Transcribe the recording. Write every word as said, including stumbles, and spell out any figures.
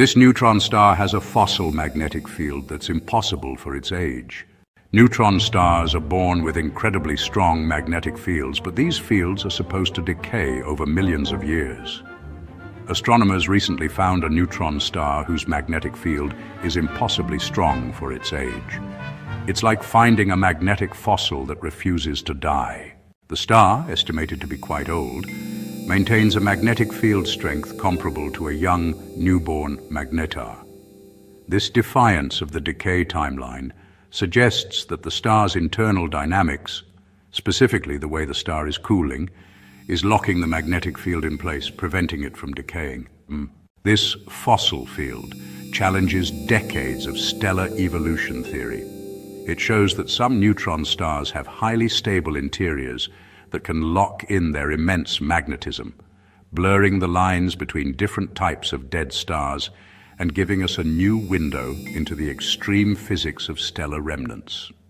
This neutron star has a fossil magnetic field that's impossible for its age. Neutron stars are born with incredibly strong magnetic fields, but these fields are supposed to decay over millions of years. Astronomers recently found a neutron star whose magnetic field is impossibly strong for its age. It's like finding a magnetic fossil that refuses to die. The star, estimated to be quite old, maintains a magnetic field strength comparable to a young, newborn magnetar. This defiance of the decay timeline suggests that the star's internal dynamics, specifically the way the star is cooling, is locking the magnetic field in place, preventing it from decaying. Mm. This fossil field challenges decades of stellar evolution theory. It shows that some neutron stars have highly stable interiors that can lock in their immense magnetism, blurring the lines between different types of dead stars and giving us a new window into the extreme physics of stellar remnants.